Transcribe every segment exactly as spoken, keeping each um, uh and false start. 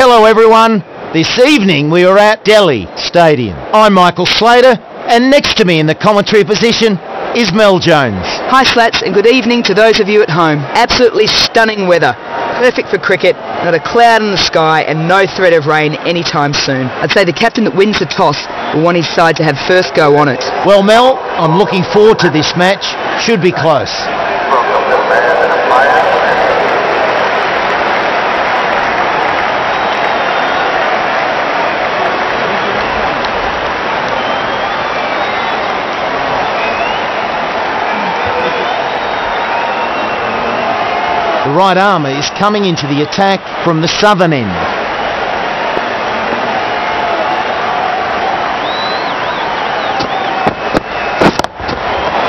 Hello everyone, this evening we are at Delhi Stadium. I'm Michael Slater and next to me in the commentary position is Mel Jones. Hi Slats and good evening to those of you at home. Absolutely stunning weather, perfect for cricket, not a cloud in the sky and no threat of rain anytime soon. I'd say the captain that wins the toss will want his side to have first go on it. Well Mel, I'm looking forward to this match, should be close. The right armour is coming into the attack from the southern end.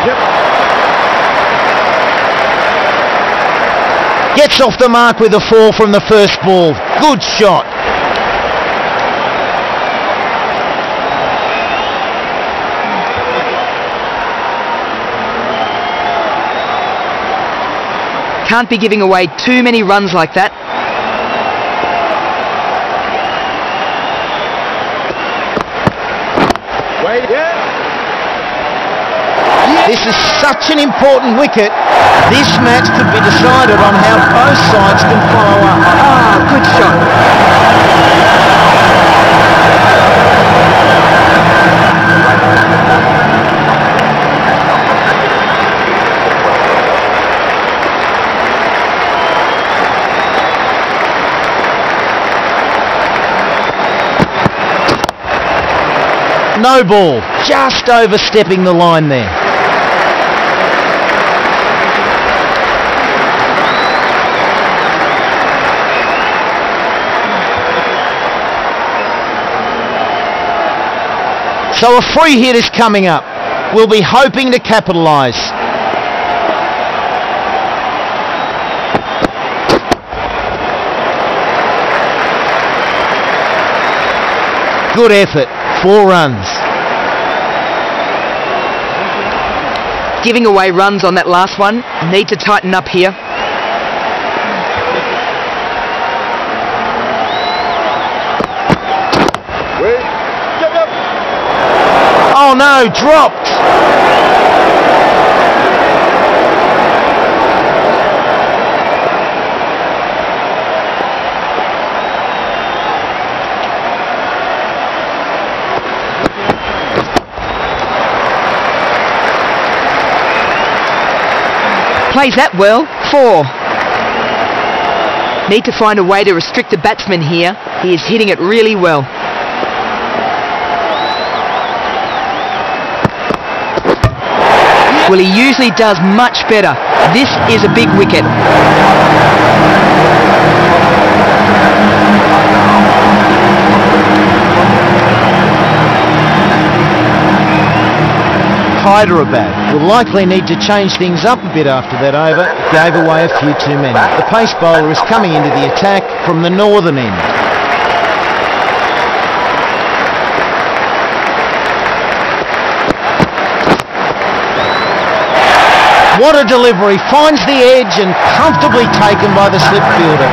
Yep. Gets off the mark with a four from the first ball. Good shot. Can't be giving away too many runs like that. Wait, yeah. This is such an important wicket. This match could be decided on how both sides can follow up. Ah, good shot. No ball, just overstepping the line there. So a free hit is coming up. We'll be hoping to capitalise. Good effort. Four runs. Giving away runs on that last one. Need to tighten up here. Oh no, dropped. Plays that well. Four. Need to find a way to restrict the batsman here. He is hitting it really well. Well, he usually does much better. This is a big wicket. Hyderabad will likely need to change things up a bit after that over. Gave away a few too many. The pace bowler is coming into the attack from the northern end. What a delivery. Finds the edge and comfortably taken by the slip fielder.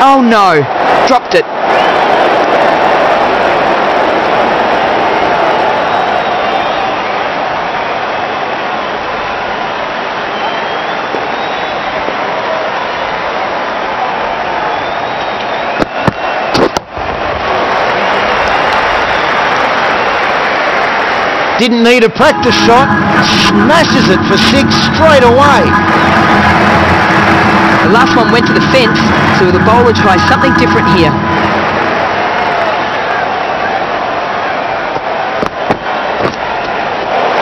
Oh no, dropped it. Didn't need a practice shot, smashes it for six straight away. The last one went to the fence, so the bowler tries something different here.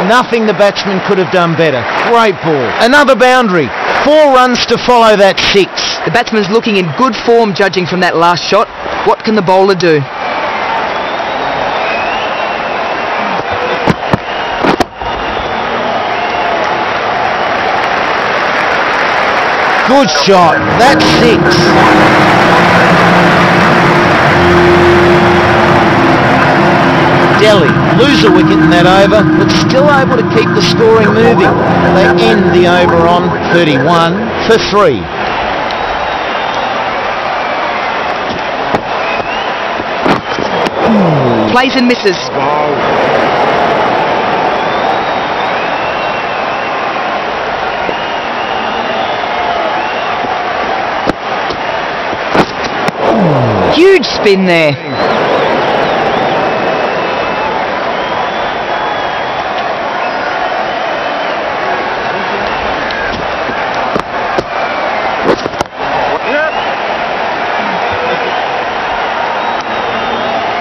Nothing the batsman could have done better. Great ball. Another boundary. Four runs to follow that six. The batsman's looking in good form judging from that last shot. What can the bowler do? Good shot. That's six. Delhi lose a wicket in that over, but still able to keep the scoring moving. They end the over on thirty-one for three. Plays and misses. Huge spin there.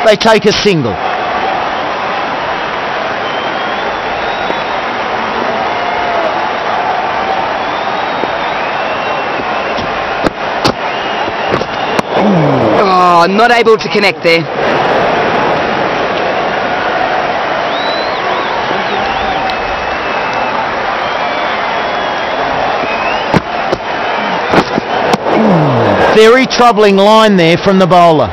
They take a single. I'm not able to connect there. Very troubling line there from the bowler.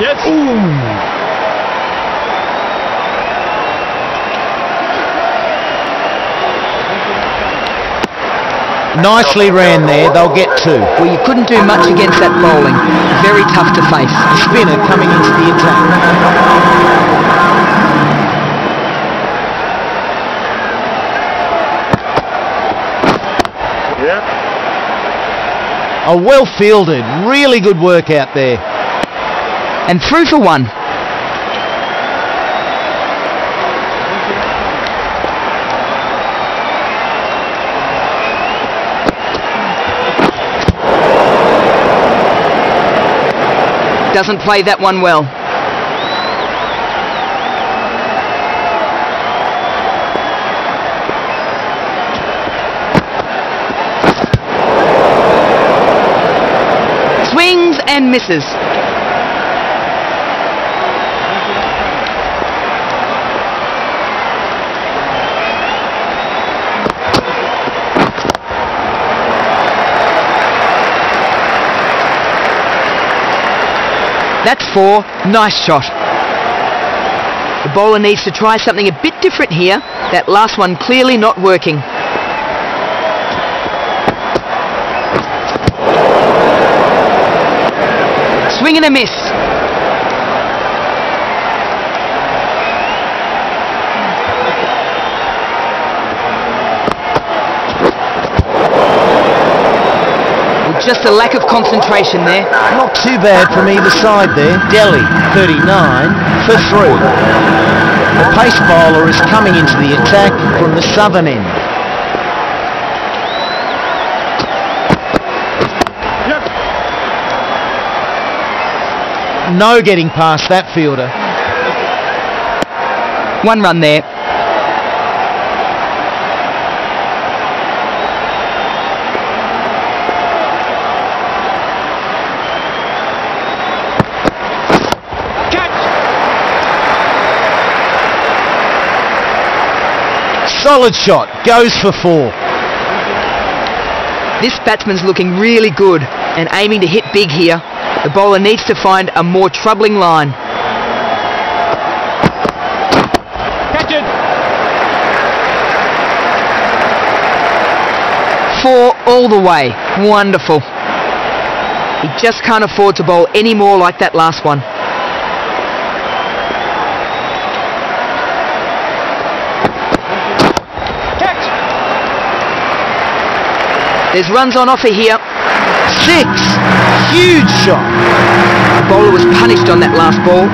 Yes. Ooh. Nicely ran there, they'll get two. Well, you couldn't do much against that bowling. Very tough to face. The spinner coming into the attack. Yeah. A well fielded, really good work out there. And through for one. Doesn't play that one well. Swings and misses. That's four. Nice shot. The bowler needs to try something a bit different here. That last one clearly not working. Swing and a miss. Just a lack of concentration there. Not too bad from either side there. Delhi, thirty-nine for three. The pace bowler is coming into the attack from the southern end. Yep. No getting past that fielder. One run there. Solid shot, goes for four. This batsman's looking really good and aiming to hit big here. The bowler needs to find a more troubling line. Catch it. Four all the way. Wonderful. He just can't afford to bowl any more like that last one. There's runs on offer here. Six. Huge shot. The bowler was punished on that last ball.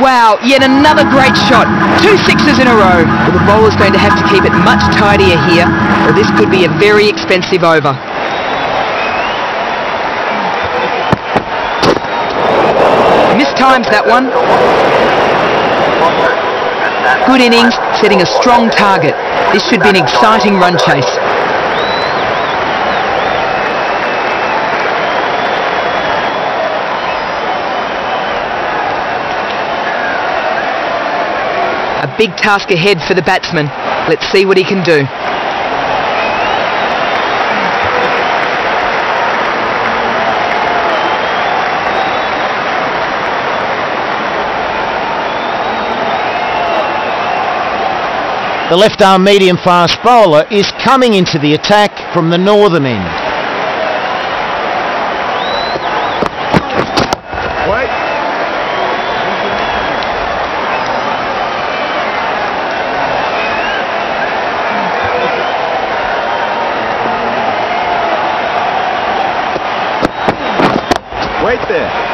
Wow, yet another great shot. Two sixes in a row. Well, the bowler's going to have to keep it much tidier here, or this could be a very expensive over. Mistimes that one. Good innings, setting a strong target. This should be an exciting run chase. A big task ahead for the batsman. Let's see what he can do. The left arm medium fast bowler is coming into the attack from the northern end. Wait there.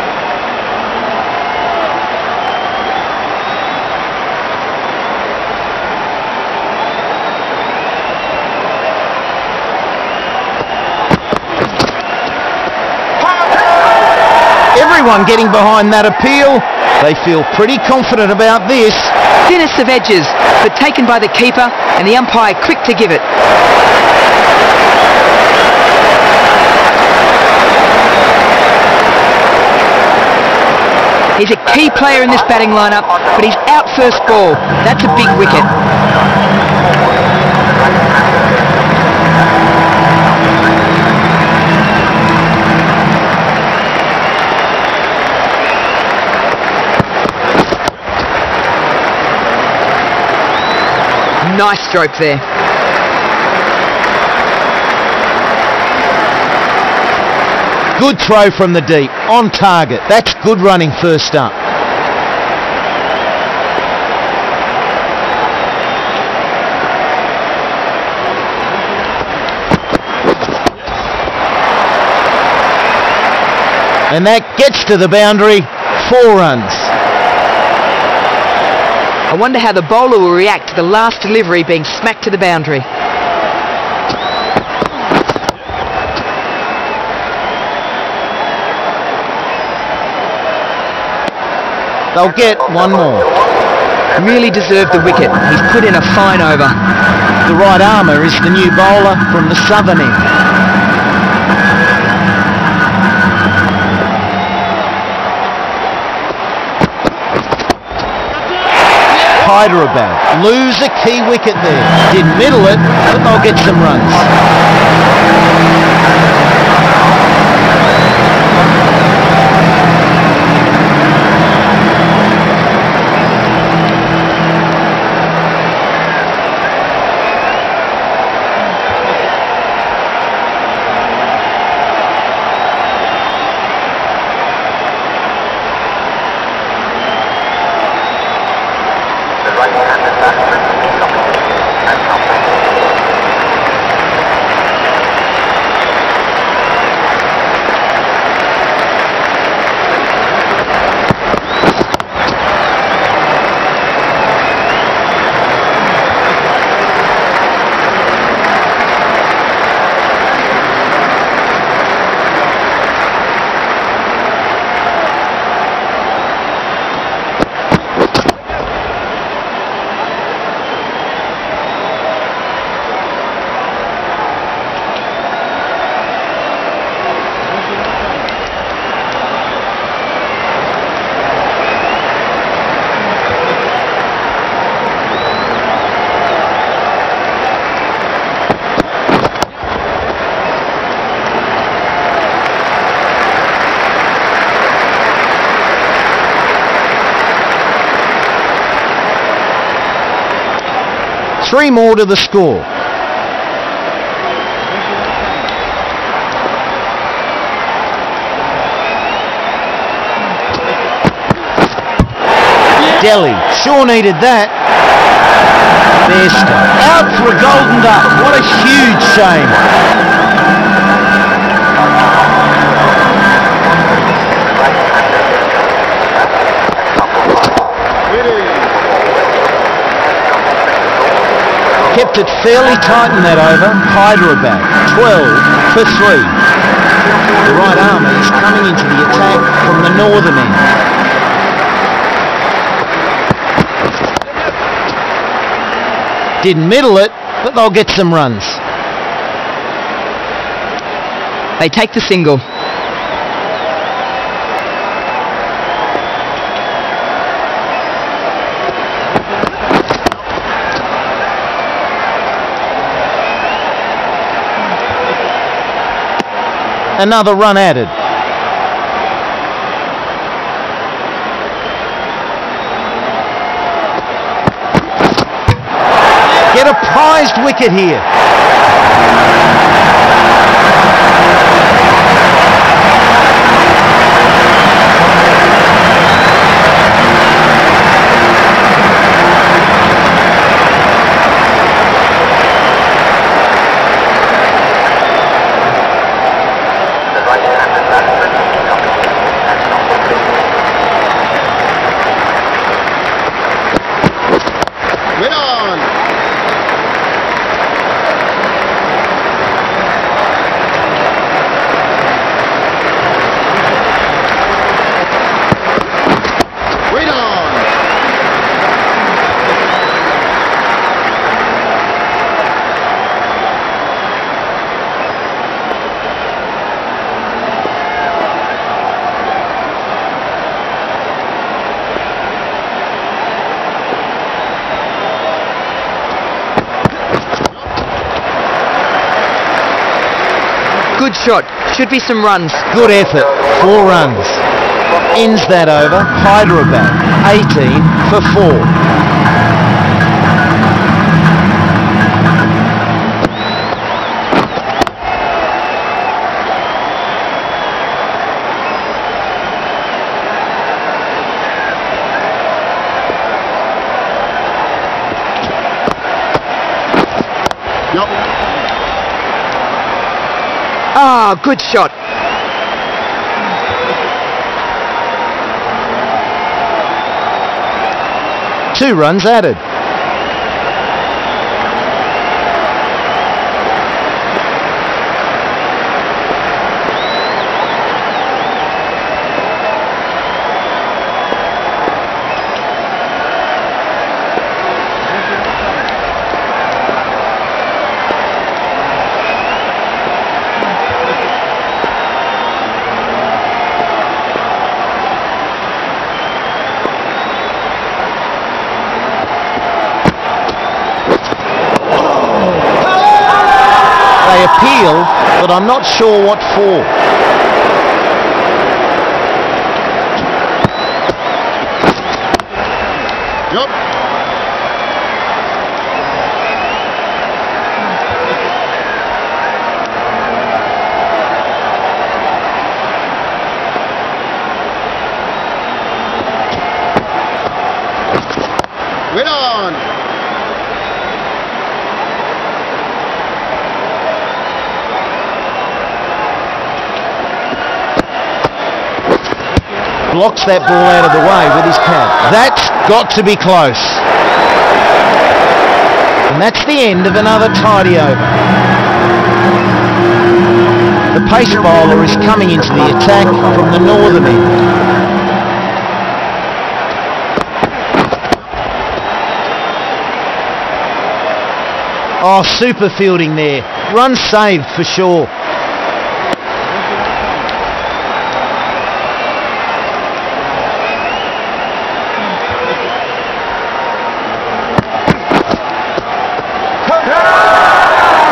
Everyone getting behind that appeal. They feel pretty confident about this. Thinnest of edges, but taken by the keeper, and the umpire quick to give it. He's a key player in this batting lineup, but he's out first ball. That's a big wicket. Nice stroke there. Good throw from the deep, on target. That's good running first up. And that gets to the boundary, four runs. I wonder how the bowler will react to the last delivery being smacked to the boundary. They'll get one more. Really deserved the wicket. He's put in a fine over. The right armour is the new bowler from the southern end. Hyderabad lose a key wicket there. Didn't middle it, but they'll get some runs. Three more to the score. Delhi sure needed that. Best out for a golden duck. What a huge shame. kept it fairly tight in that over. Hyderabad, twelve for three. The Right Army is coming into the attack from the northern end. Didn't middle it, but they'll get some runs. They take the single. Another run added. Get a prized wicket here. Good shot. Should be some runs. Good effort. Four runs. Ends that over. Hyderabad, eighteen for four. Ah, good shot. Two runs added. Appeal, but I'm not sure what for. Yep. Win on. Blocks that ball out of the way with his pad. That's got to be close. And that's the end of another tidy over. The pace bowler is coming into the attack from the northern end. Oh, super fielding there. Run saved for sure.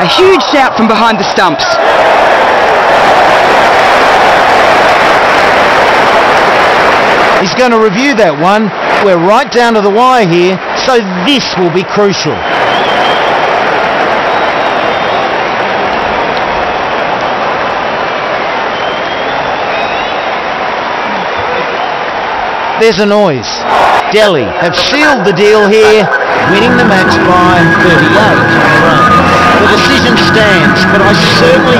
A huge shout from behind the stumps. He's going to review that one. We're right down to the wire here, so this will be crucial. There's a noise. Delhi have sealed the deal here, winning the match by thirty-eight runs. The decision stands, but I certainly...